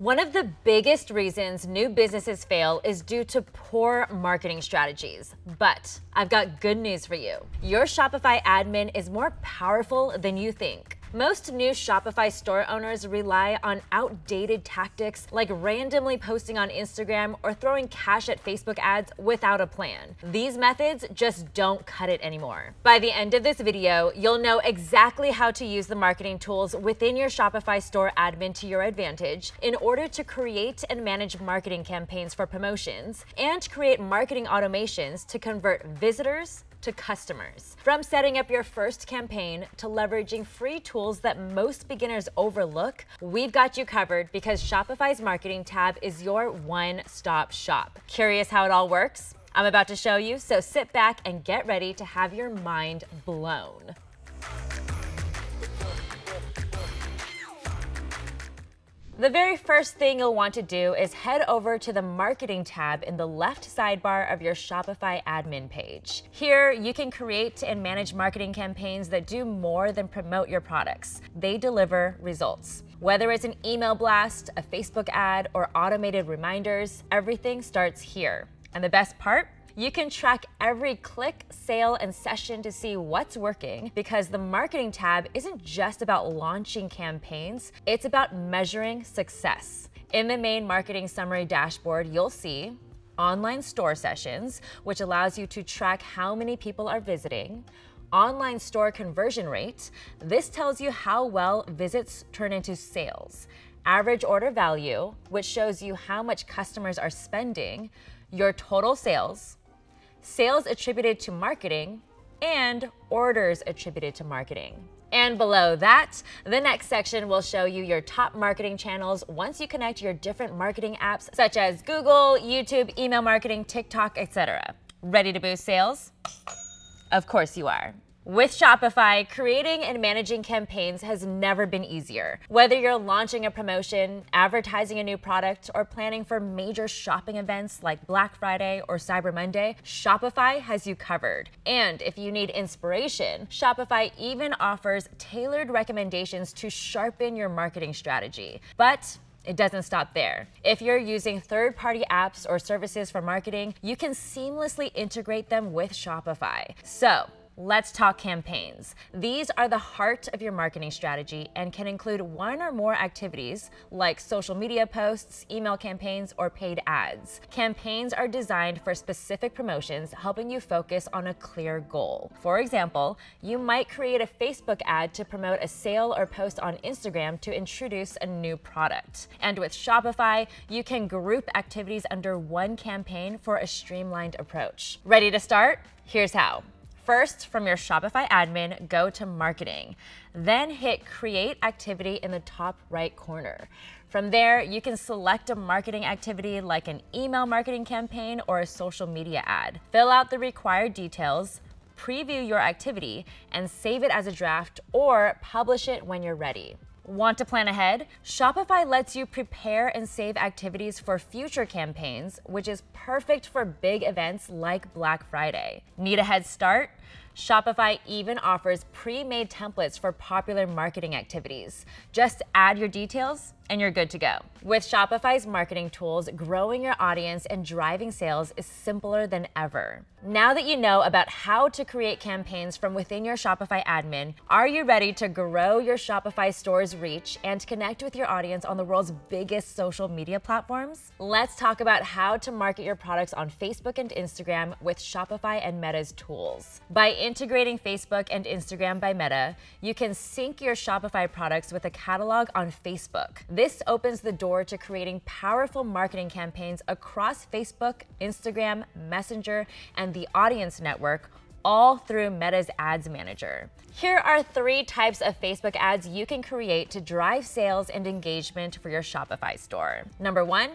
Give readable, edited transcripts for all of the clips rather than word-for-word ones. One of the biggest reasons new businesses fail is due to poor marketing strategies. But I've got good news for you. Your Shopify admin is more powerful than you think. Most new Shopify store owners rely on outdated tactics like randomly posting on Instagram or throwing cash at Facebook ads without a plan. These methods just don't cut it anymore. By the end of this video, you'll know exactly how to use the marketing tools within your Shopify store admin to your advantage in order to create and manage marketing campaigns for promotions and create marketing automations to convert visitors to customers. From setting up your first campaign to leveraging free tools that most beginners overlook, we've got you covered because Shopify's marketing tab is your one-stop shop. Curious how it all works? I'm about to show you, so sit back and get ready to have your mind blown. The very first thing you'll want to do is head over to the Marketing tab in the left sidebar of your Shopify admin page. Here, you can create and manage marketing campaigns that do more than promote your products. They deliver results. Whether it's an email blast, a Facebook ad, or automated reminders, everything starts here. And the best part? You can track every click, sale, and session to see what's working because the Marketing tab isn't just about launching campaigns, it's about measuring success. In the main marketing summary dashboard, you'll see online store sessions, which allows you to track how many people are visiting, online store conversion rate. This tells you how well visits turn into sales, average order value, which shows you how much customers are spending, your total sales, sales attributed to marketing, and orders attributed to marketing. And below that, the next section will show you your top marketing channels once you connect your different marketing apps such as Google, YouTube, email marketing, TikTok, etc. Ready to boost sales? Of course you are. With Shopify, creating and managing campaigns has never been easier. Whether you're launching a promotion, advertising a new product, or planning for major shopping events like Black Friday or Cyber Monday, Shopify has you covered. And if you need inspiration, Shopify even offers tailored recommendations to sharpen your marketing strategy. But it doesn't stop there. If you're using third-party apps or services for marketing, you can seamlessly integrate them with Shopify. So, let's talk campaigns. These are the heart of your marketing strategy and can include one or more activities like social media posts, email campaigns, or paid ads. Campaigns are designed for specific promotions, helping you focus on a clear goal. For example, you might create a Facebook ad to promote a sale or post on Instagram to introduce a new product. And with Shopify, you can group activities under one campaign for a streamlined approach. Ready to start? Here's how. First, from your Shopify admin, go to Marketing, then hit Create Activity in the top right corner. From there, you can select a marketing activity like an email marketing campaign or a social media ad. Fill out the required details, preview your activity, and save it as a draft or publish it when you're ready. Want to plan ahead? Shopify lets you prepare and save activities for future campaigns, which is perfect for big events like Black Friday. Need a head start? Shopify even offers pre-made templates for popular marketing activities. Just add your details and you're good to go. With Shopify's marketing tools, growing your audience and driving sales is simpler than ever. Now that you know about how to create campaigns from within your Shopify admin, are you ready to grow your Shopify store's reach and connect with your audience on the world's biggest social media platforms? Let's talk about how to market your products on Facebook and Instagram with Shopify and Meta's tools. By integrating Facebook and Instagram by Meta, you can sync your Shopify products with a catalog on Facebook. This opens the door to creating powerful marketing campaigns across Facebook, Instagram, Messenger, and the Audience Network, all through Meta's Ads Manager. Here are three types of Facebook ads you can create to drive sales and engagement for your Shopify store. Number 1,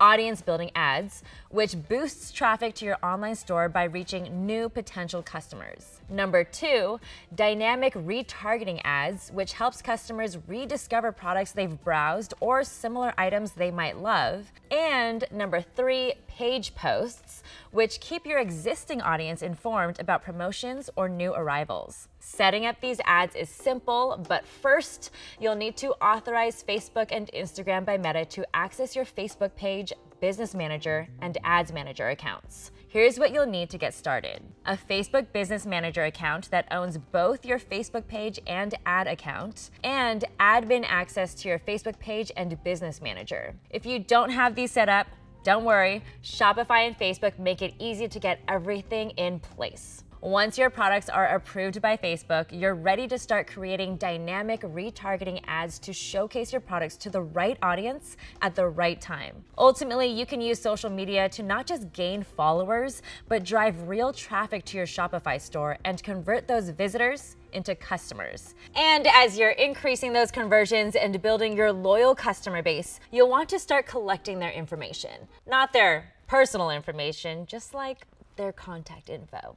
audience building ads, which boosts traffic to your online store by reaching new potential customers. Number 2, dynamic retargeting ads, which helps customers rediscover products they've browsed or similar items they might love. And number 3, page posts, which keep your existing audience informed about promotions or new arrivals. Setting up these ads is simple, but first you'll need to authorize Facebook and Instagram by Meta to access your Facebook page, Business Manager, and Ads Manager accounts. Here's what you'll need to get started. A Facebook Business Manager account that owns both your Facebook page and ad account, and admin access to your Facebook page and Business Manager. If you don't have these set up, don't worry, Shopify and Facebook make it easy to get everything in place. Once your products are approved by Facebook, you're ready to start creating dynamic retargeting ads to showcase your products to the right audience at the right time. Ultimately, you can use social media to not just gain followers, but drive real traffic to your Shopify store and convert those visitors into customers. And as you're increasing those conversions and building your loyal customer base, you'll want to start collecting their information. Not their personal information, just like their contact info.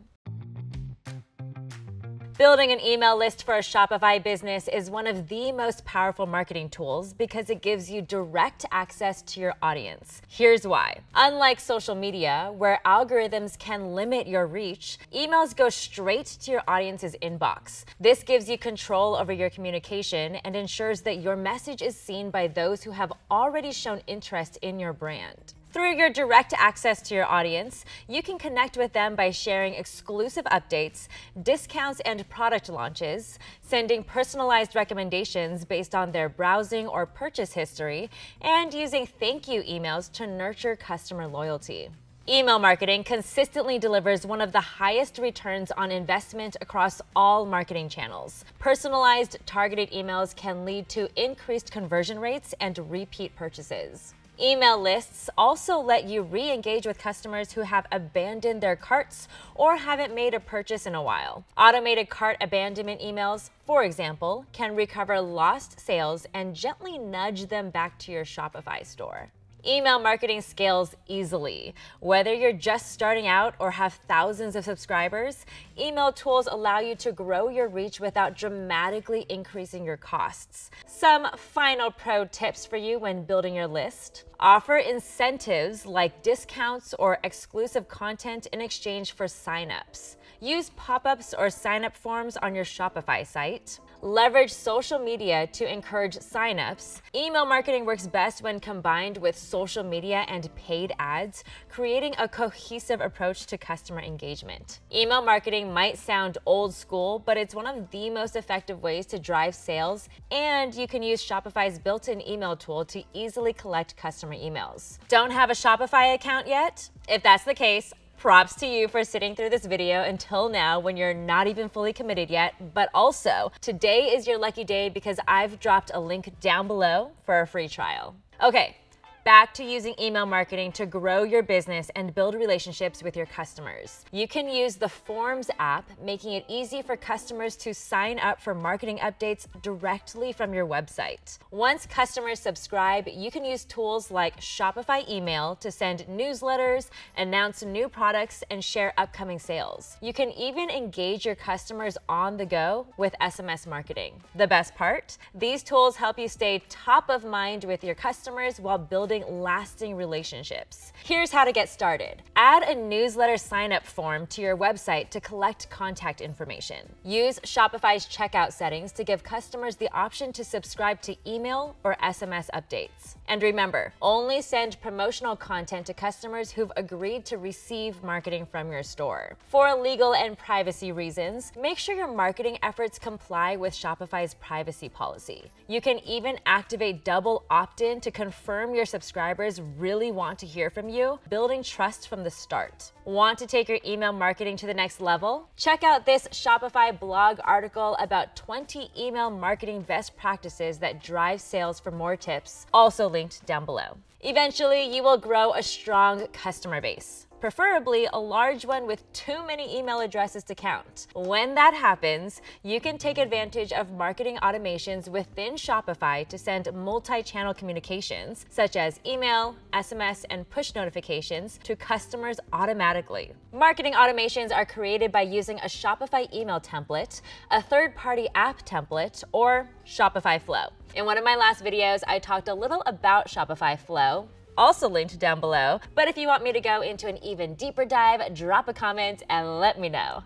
Building an email list for a Shopify business is one of the most powerful marketing tools because it gives you direct access to your audience. Here's why. Unlike social media, where algorithms can limit your reach, emails go straight to your audience's inbox. This gives you control over your communication and ensures that your message is seen by those who have already shown interest in your brand. Through your direct access to your audience, you can connect with them by sharing exclusive updates, discounts, and product launches, sending personalized recommendations based on their browsing or purchase history, and using thank you emails to nurture customer loyalty. Email marketing consistently delivers one of the highest returns on investment across all marketing channels. Personalized, targeted emails can lead to increased conversion rates and repeat purchases. Email lists also let you re-engage with customers who have abandoned their carts or haven't made a purchase in a while. Automated cart abandonment emails, for example, can recover lost sales and gently nudge them back to your Shopify store. Email marketing scales easily. Whether you're just starting out or have thousands of subscribers, email tools allow you to grow your reach without dramatically increasing your costs. Some final pro tips for you when building your list. Offer incentives like discounts or exclusive content in exchange for signups. Use pop-ups or sign-up forms on your Shopify site. Leverage social media to encourage signups. Email marketing works best when combined with social media and paid ads, creating a cohesive approach to customer engagement. Email marketing might sound old school, but it's one of the most effective ways to drive sales, and you can use Shopify's built-in email tool to easily collect customer emails. Don't have a Shopify account yet? If that's the case, props to you for sitting through this video until now when you're not even fully committed yet, but also today is your lucky day because I've dropped a link down below for a free trial. Okay, back to using email marketing to grow your business and build relationships with your customers. You can use the Forms app, making it easy for customers to sign up for marketing updates directly from your website. Once customers subscribe, you can use tools like Shopify Email to send newsletters, announce new products, and share upcoming sales. You can even engage your customers on the go with SMS marketing. The best part? These tools help you stay top of mind with your customers while building lasting relationships. Here's how to get started. Add a newsletter sign-up form to your website to collect contact information. Use Shopify's checkout settings to give customers the option to subscribe to email or SMS updates. And remember, only send promotional content to customers who've agreed to receive marketing from your store. For legal and privacy reasons, make sure your marketing efforts comply with Shopify's privacy policy. You can even activate double opt-in to confirm your subscribers really want to hear from you, building trust from the start. Want to take your email marketing to the next level? Check out this Shopify blog article about 20 email marketing best practices that drive sales for more tips, also linked down below. Eventually, you will grow a strong customer base, preferably a large one with too many email addresses to count. When that happens, you can take advantage of marketing automations within Shopify to send multi-channel communications, such as email, SMS, and push notifications to customers automatically. Marketing automations are created by using a Shopify email template, a third-party app template, or Shopify Flow. In one of my last videos, I talked a little about Shopify Flow, also linked down below. But if you want me to go into an even deeper dive, drop a comment and let me know.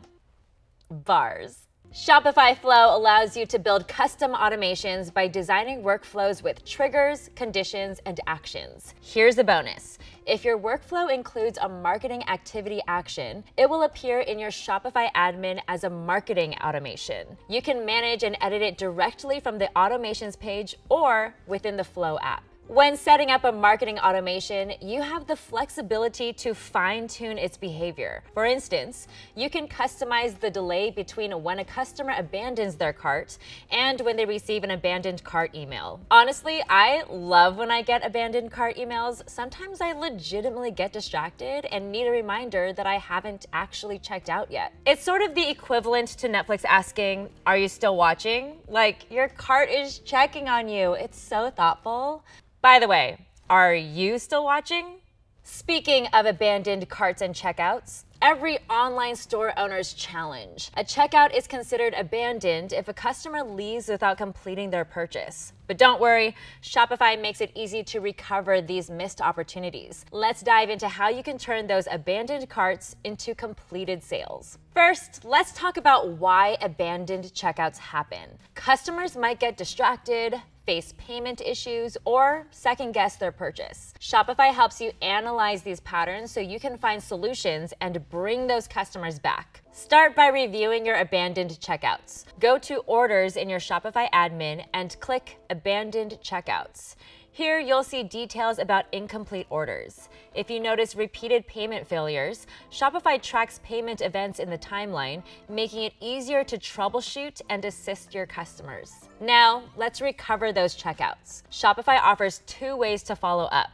Bars. Shopify Flow allows you to build custom automations by designing workflows with triggers, conditions, and actions. Here's a bonus. If your workflow includes a marketing activity action, it will appear in your Shopify admin as a marketing automation. You can manage and edit it directly from the automations page or within the Flow app. When setting up a marketing automation, you have the flexibility to fine-tune its behavior. For instance, you can customize the delay between when a customer abandons their cart and when they receive an abandoned cart email. Honestly, I love when I get abandoned cart emails. Sometimes I legitimately get distracted and need a reminder that I haven't actually checked out yet. It's sort of the equivalent to Netflix asking, "Are you still watching?" Like, your cart is checking on you. It's so thoughtful. By the way, are you still watching? Speaking of abandoned carts and checkouts, every online store owner's challenge. A checkout is considered abandoned if a customer leaves without completing their purchase. But don't worry, Shopify makes it easy to recover these missed opportunities. Let's dive into how you can turn those abandoned carts into completed sales. First, let's talk about why abandoned checkouts happen. Customers might get distracted, face payment issues, or second-guess their purchase. Shopify helps you analyze these patterns so you can find solutions and bring those customers back. Start by reviewing your abandoned checkouts. Go to Orders in your Shopify admin and click Abandoned Checkouts. Here, you'll see details about incomplete orders. If you notice repeated payment failures, Shopify tracks payment events in the timeline, making it easier to troubleshoot and assist your customers. Now, let's recover those checkouts. Shopify offers two ways to follow up: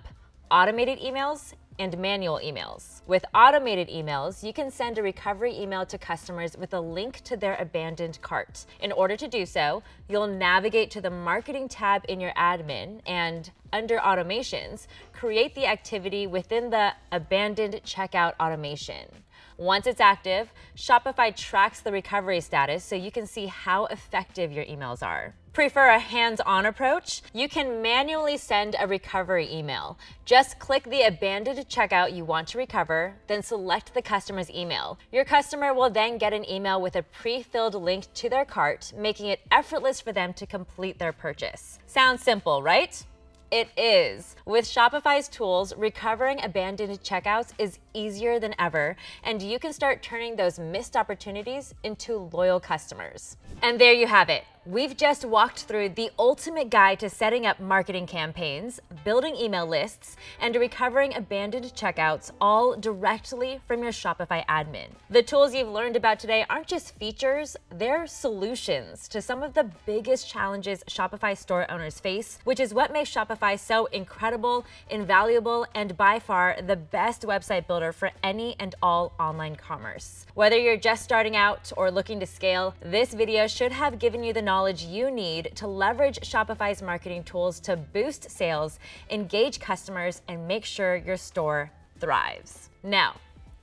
automated emails and manual emails. With automated emails, you can send a recovery email to customers with a link to their abandoned cart. In order to do so, you'll navigate to the Marketing tab in your admin and, under Automations, create the activity within the Abandoned Checkout automation. Once it's active, Shopify tracks the recovery status so you can see how effective your emails are. Prefer a hands-on approach? You can manually send a recovery email. Just click the abandoned checkout you want to recover, then select the customer's email. Your customer will then get an email with a pre-filled link to their cart, making it effortless for them to complete their purchase. Sounds simple, right? It is. With Shopify's tools, recovering abandoned checkouts is easier than ever, and you can start turning those missed opportunities into loyal customers. And there you have it. We've just walked through the ultimate guide to setting up marketing campaigns, building email lists, and recovering abandoned checkouts, all directly from your Shopify admin. The tools you've learned about today aren't just features, they're solutions to some of the biggest challenges Shopify store owners face, which is what makes Shopify so incredible, invaluable, and by far the best website builder for any and all online commerce. Whether you're just starting out or looking to scale, this video should have given you the knowledge you need to leverage Shopify's marketing tools to boost sales, engage customers, and make sure your store thrives. Now,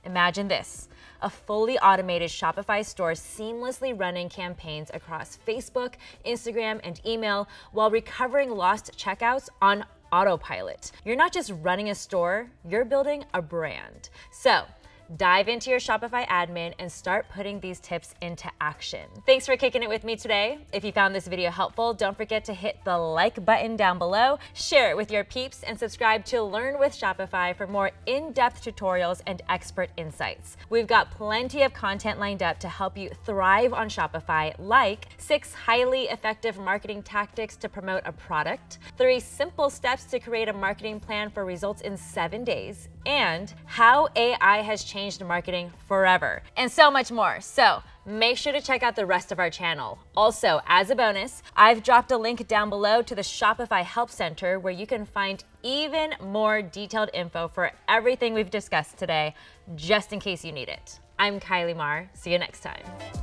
imagine this: a fully automated Shopify store seamlessly running campaigns across Facebook, Instagram, and email while recovering lost checkouts on autopilot. You're not just running a store, you're building a brand. So, dive into your Shopify admin and start putting these tips into action. Thanks for kicking it with me today. If you found this video helpful, don't forget to hit the like button down below, share it with your peeps, and subscribe to Learn with Shopify for more in-depth tutorials and expert insights. We've got plenty of content lined up to help you thrive on Shopify, like 6 highly effective marketing tactics to promote a product, 3 simple steps to create a marketing plan for results in 7 days, and how AI has changed marketing forever, and so much more. So make sure to check out the rest of our channel. Also, as a bonus, I've dropped a link down below to the Shopify Help Center where you can find even more detailed info for everything we've discussed today, just in case you need it. I'm Kylie Marr. See you next time.